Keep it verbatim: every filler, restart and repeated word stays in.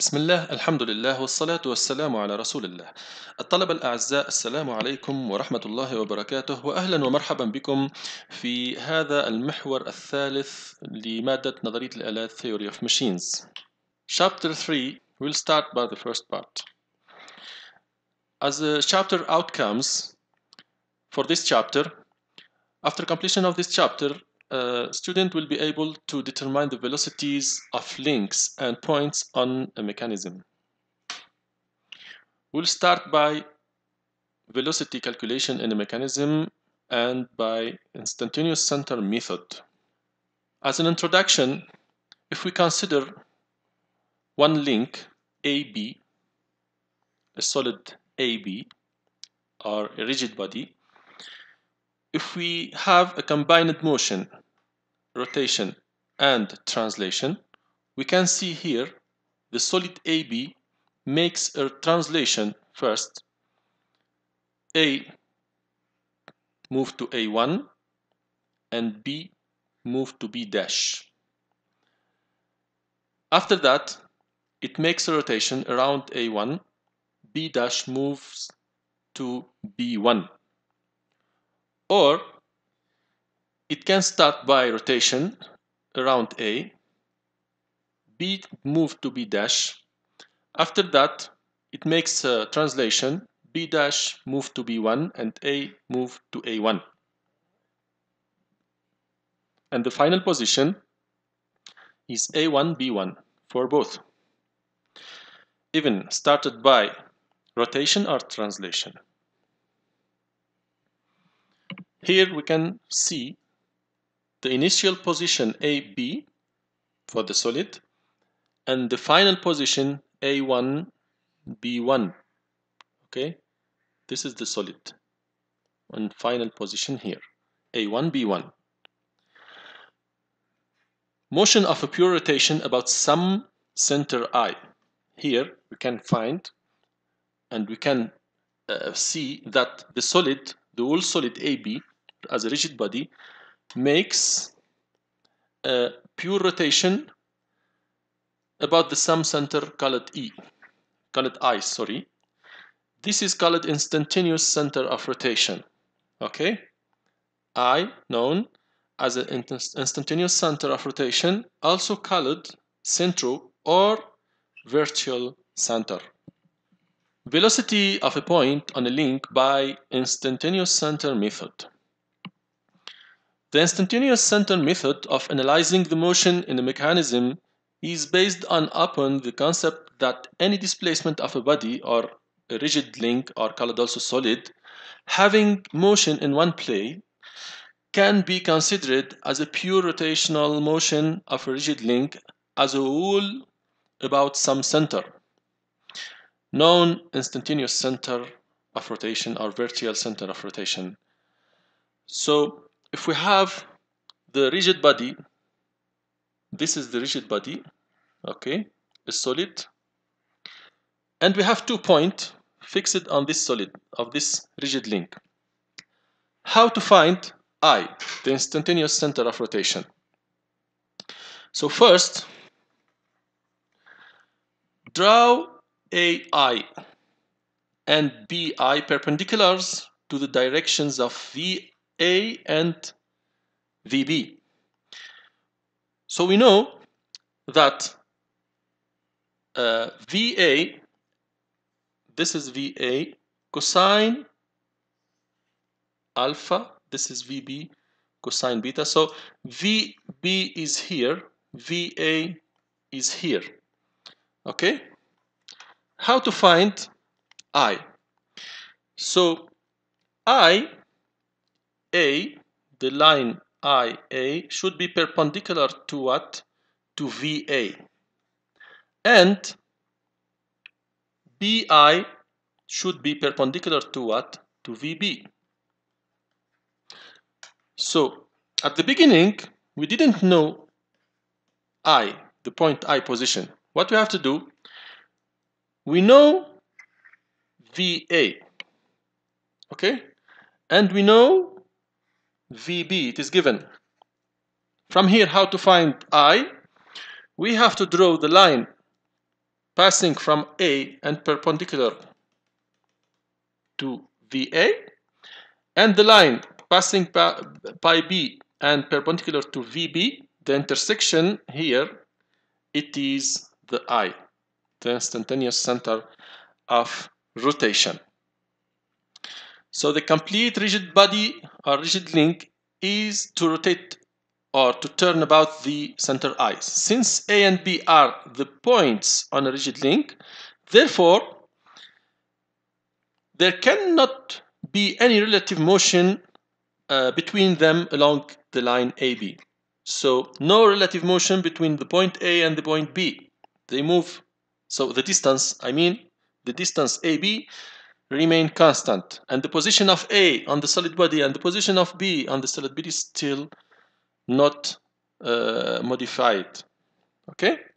بسم الله، الحمد لله، والصلاة والسلام على رسول الله. الطلبة الأعزاء، السلام عليكم ورحمة الله وبركاته، وأهلا ومرحبا بكم في هذا المحور الثالث لمادة نظرية الآلات Theory of Machines. Chapter three, we'll start by the first part. As the chapter outcomes for this chapter, after completion of this chapter, Uh, student will be able to determine the velocities of links and points on a mechanism. We'll start by velocity calculation in a mechanism and by instantaneous center method. As an introduction, if we consider one link A B, a solid A B or a rigid body, if we have a combined motion, rotation and translation, we can see here the solid A B makes a translation first. A move to A one and B move to B dash. After that, it makes a rotation around A one, B dash moves to B one. Or it can start by rotation around A, B move to B dash. After that, it makes a translation, B dash move to B one and A move to A one. And the final position is A one, B one for both. Even started by rotation or translation. Here we can see the initial position A B for the solid and the final position A one, B one. Okay, this is the solid and final position here, A one, B one. Motion of a pure rotation about some center I. Here we can find and we can uh, see that the solid, the whole solid A B, as a rigid body, makes a pure rotation about the sum center called E, called I, sorry. This is called instantaneous center of rotation. Okay? I, known as an instantaneous center of rotation, also called centro or virtual center. Velocity of a point on a link by instantaneous center method. The instantaneous center method of analyzing the motion in a mechanism is based on upon the concept that any displacement of a body or a rigid link or called also solid having motion in one plane can be considered as a pure rotational motion of a rigid link as a whole about some center. Known instantaneous center of rotation or virtual center of rotation. So if we have the rigid body, this is the rigid body, okay, a solid, and we have two points fixed on this solid of this rigid link. How to find I, the instantaneous center of rotation? So first, draw A I and B I perpendiculars to the directions of V A and V B. So we know that uh, V A, this is V A cosine alpha, this is V B cosine beta. So V B is here, V A is here. Okay? How to find I? So I, A, the line I A should be perpendicular to what? To V A. And B I should be perpendicular to what? To V B. So at the beginning, we didn't know I, the point I position. What we have to do? We know V A, okay? And we know V B, it is given. From here, how to find I? We have to draw the line passing from A and perpendicular to V A, and the line passing by B and perpendicular to V B, the intersection here, it is the I, the instantaneous center of rotation. So the complete rigid body or rigid link is to rotate or to turn about the center I. Since A and B are the points on a rigid link, therefore there cannot be any relative motion uh, between them along the line A B. So no relative motion between the point A and the point B. They move, so the distance, I mean, the distance A B remain constant, and the position of A on the solid body and the position of B on the solid body is still not uh, modified. Okay,